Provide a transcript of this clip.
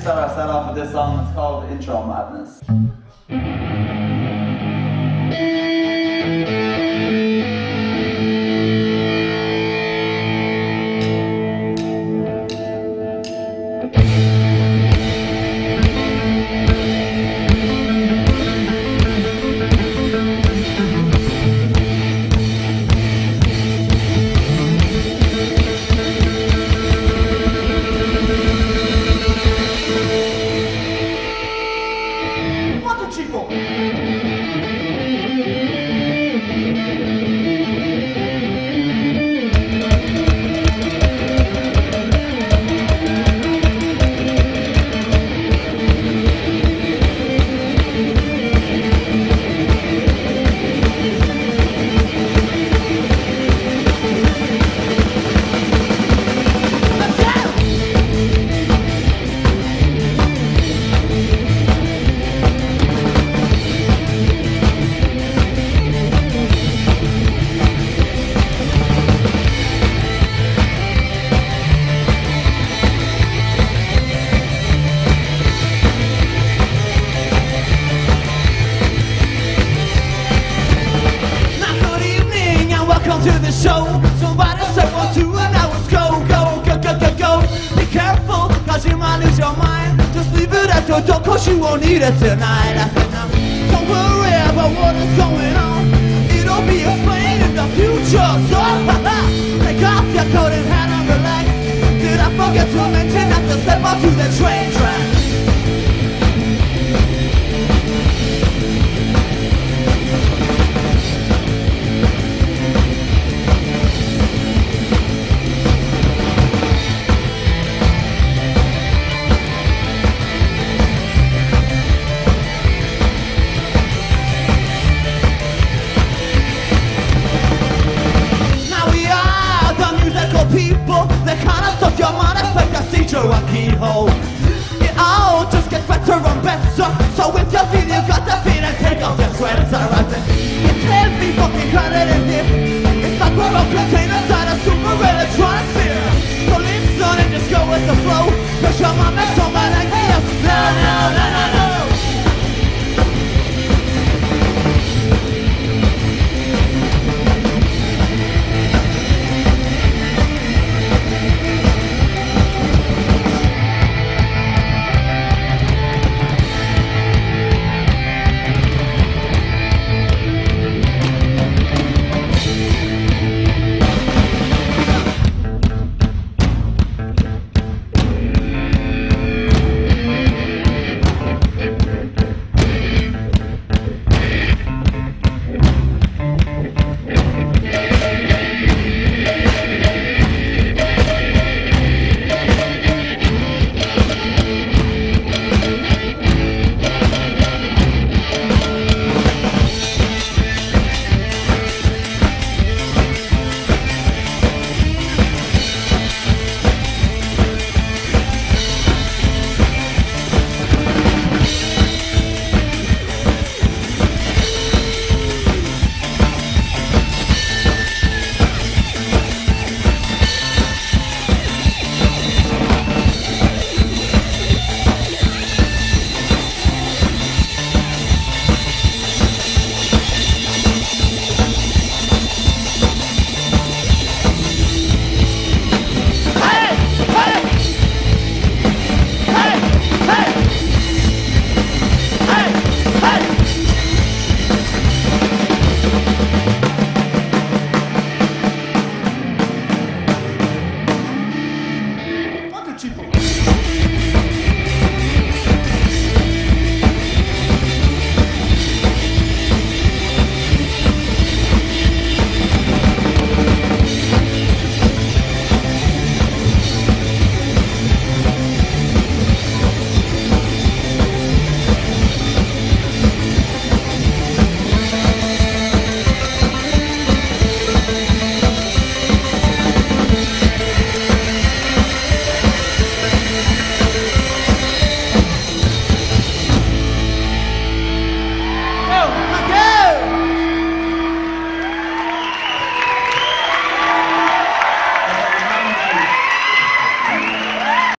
Kickstarter I set off with this song. It's called Intro Madness. To the show, somebody said 1, 2, and hours go. Be careful, cause you might lose your mind. Just leave it at your door, cause you won't need it tonight. I said now, don't worry about what is going on. It'll be explained in the future. So take off your coat and hat and relax. Did I forget to mention that to step up to the train track? People, the kind of stuff your mind expects to see through a keyhole. It all just gets better and better. So if you're feeling, you got the feeling, take off your sweater. It's heavy, fucking crowded and deep. It's like we're all contained inside a super electronic sphere. So listen and just go with the flow, cause your mind